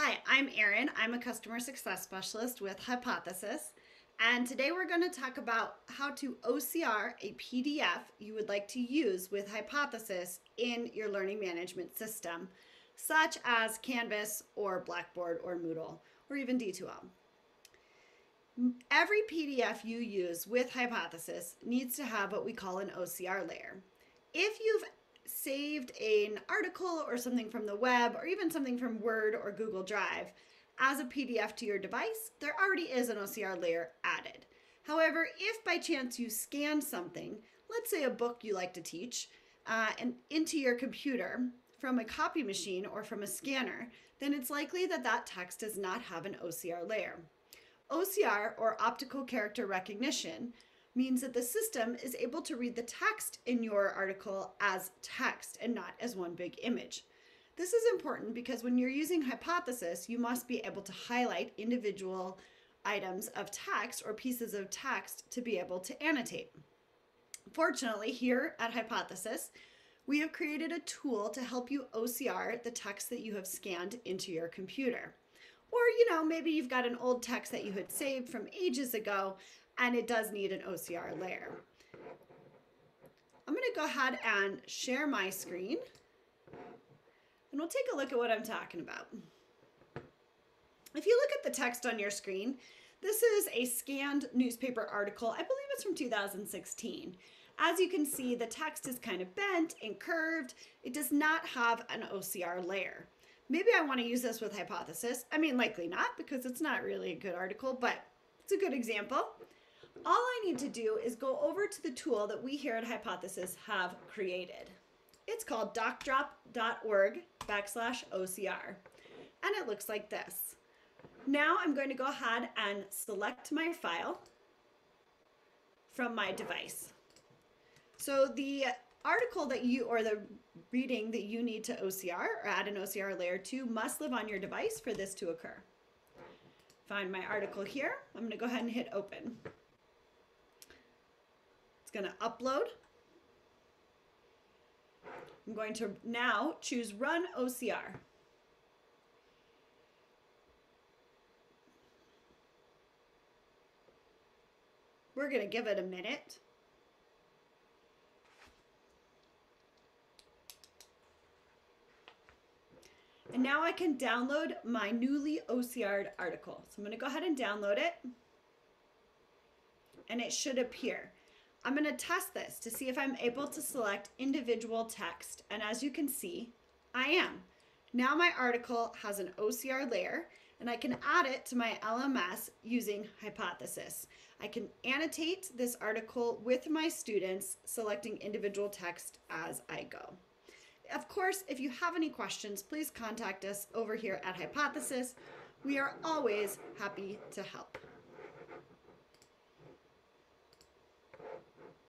Hi, I'm Erin. I'm a customer success specialist with Hypothesis, and today we're going to talk about how to OCR a PDF you would like to use with Hypothesis in your learning management system, such as Canvas or Blackboard or Moodle or even D2L. Every PDF you use with Hypothesis needs to have what we call an OCR layer. If you've saved an article or something from the web or even something from Word or Google Drive as a PDF to your device, there already is an OCR layer added. However, if by chance you scan something, let's say a book you like to teach, and into your computer from a copy machine or from a scanner, then it's likely that that text does not have an OCR layer. OCR, or optical character recognition, means that the system is able to read the text in your article as text and not as one big image. This is important because when you're using Hypothesis, you must be able to highlight individual items of text or pieces of text to be able to annotate. Fortunately, here at Hypothesis, we have created a tool to help you OCR the text that you have scanned into your computer. Or, maybe you've got an old text that you had saved from ages ago, and it does need an OCR layer. I'm going to go ahead and share my screen, and we'll take a look at what I'm talking about. If you look at the text on your screen, this is a scanned newspaper article. I believe it's from 2016. As you can see, the text is kind of bent and curved. It does not have an OCR layer. Maybe I want to use this with Hypothesis. I mean, likely not, because it's not really a good article, but it's a good example. All I need to do is go over to the tool that we here at Hypothesis have created. It's called docdrop.org/OCR, and it looks like this. Now I'm going to go ahead and select my file from my device. So the article that you, or the reading that you need to OCR or add an OCR layer to, must live on your device for this to occur. Find my article here. I'm going to go ahead and hit open. It's going to upload. I'm going to now choose Run OCR. We're going to give it a minute. And now I can download my newly OCR'd article. So I'm going to go ahead and download it, and it should appear. I'm going to test this to see if I'm able to select individual text, and as you can see, I am. Now my article has an OCR layer, and I can add it to my LMS using Hypothesis. I can annotate this article with my students, selecting individual text as I go. Of course, if you have any questions, please contact us over here at Hypothesis. We are always happy to help.